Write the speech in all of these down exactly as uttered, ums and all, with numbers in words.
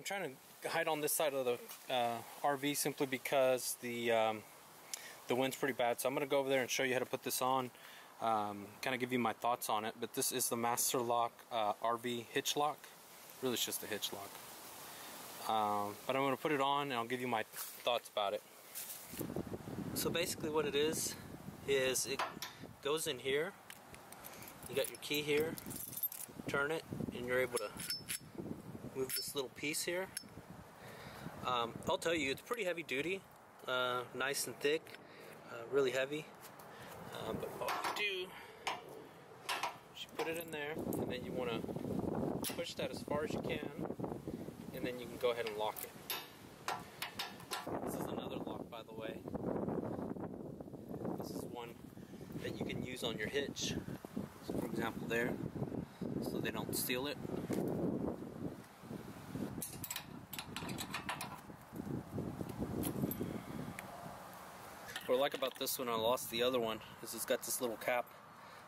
I'm trying to hide on this side of the uh, R V simply because the um, the wind's pretty bad. So I'm going to go over there and show you how to put this on, um, kind of give you my thoughts on it. But this is the Master Lock uh, R V hitch lock. Really, it's just a hitch lock. Um, but I'm going to put it on and I'll give you my thoughts about it. So basically, what it is is it goes in here. You got your key here. Turn it, and you're able to move this little piece here. Um, I'll tell you, it's pretty heavy duty, uh, nice and thick, uh, really heavy. Uh, but what you do is you put it in there, and then you want to push that as far as you can, and then you can go ahead and lock it. This is another lock, by the way. This is one that you can use on your hitch. So, for example, there, so they don't steal it. What I like about this one, I lost the other one, is it's got this little cap,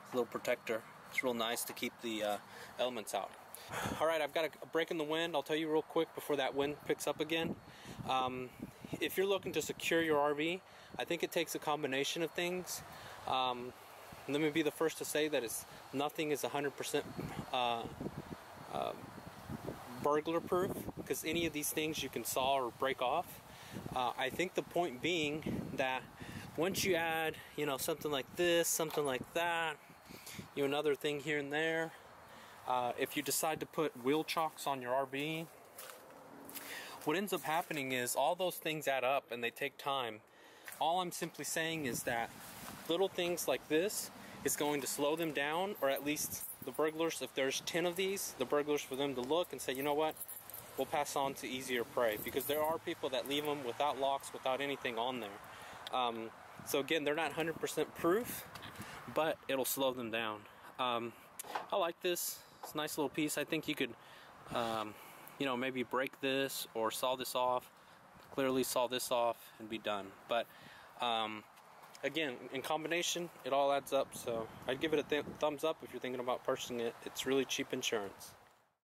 this little protector. It's real nice to keep the uh, elements out. Alright, I've got a break in the wind. I'll tell you real quick before that wind picks up again. Um, if you're looking to secure your R V, I think it takes a combination of things. Um, let me be the first to say that it's nothing is one hundred percent uh, uh, burglar proof, because any of these things you can saw or break off. Uh, I think the point being that once you add, you know, something like this, something like that, you know, another thing here and there, uh, if you decide to put wheel chocks on your R V, what ends up happening is all those things add up and they take time. All I'm simply saying is that little things like this is going to slow them down, or at least the burglars, if there's ten of these, the burglars, for them to look and say, you know what, we'll pass on to easier prey, because there are people that leave them without locks, without anything on there. Um, so again, they're not one hundred percent proof, but it'll slow them down. Um, I like this. It's a nice little piece. I think you could, um, you know, maybe break this or saw this off, clearly saw this off and be done. But um, again, in combination, it all adds up. So I'd give it a th thumbs up if you're thinking about purchasing it. It's really cheap insurance.